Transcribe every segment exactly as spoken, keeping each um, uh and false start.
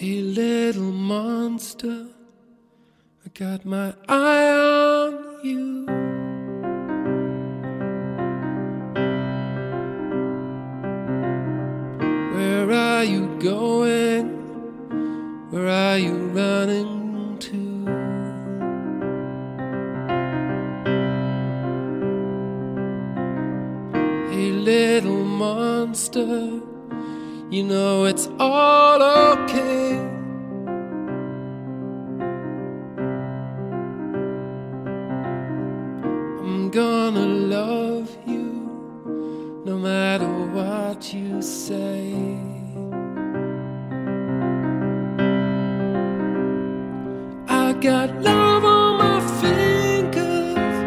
Hey little monster, I got my eye on you. Where are you going? Where are you running to? Hey little monster, you know it's all okay. I'm gonna love you no matter what you say. I got love on my fingers,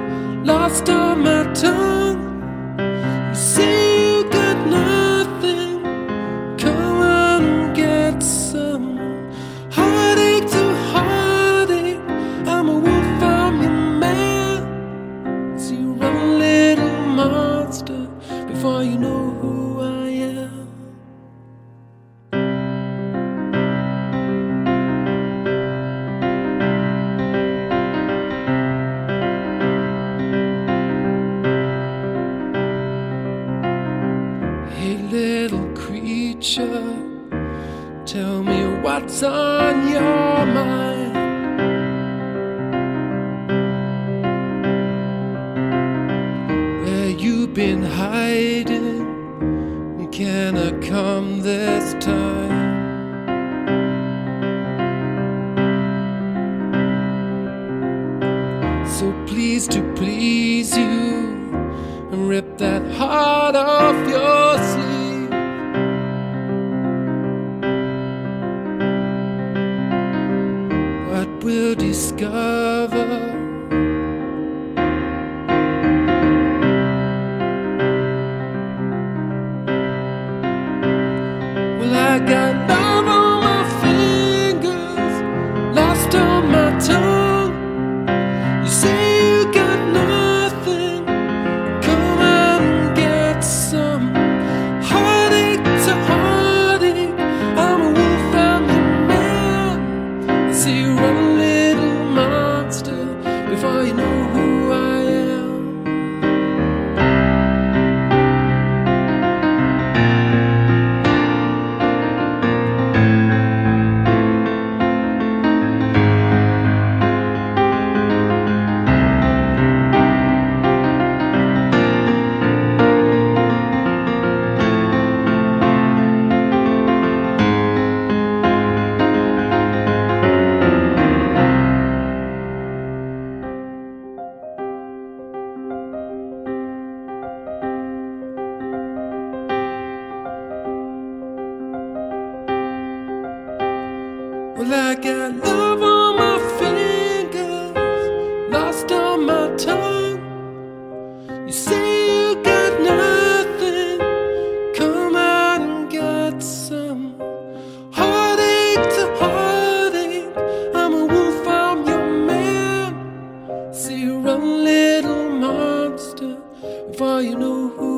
lost on my tongue. You see, before you know who I am. Hey little creature, tell me what's on your mind. You've been hiding, can I come this time? So pleased to please you, and rip that heart off your sleeve. What we'll discover got love on my fingers, lost on my tongue. You say you got nothing, come out and get some. Heartache to heartache, I'm a wolf, I'm a man. I see you run, a little monster, before you know who I am. Well, I got love on my fingers, lost on my tongue. You say you got nothing, come out and get some. Heartache to heartache, I'm a wolf, I'm your man. See you run, little monster, before you know who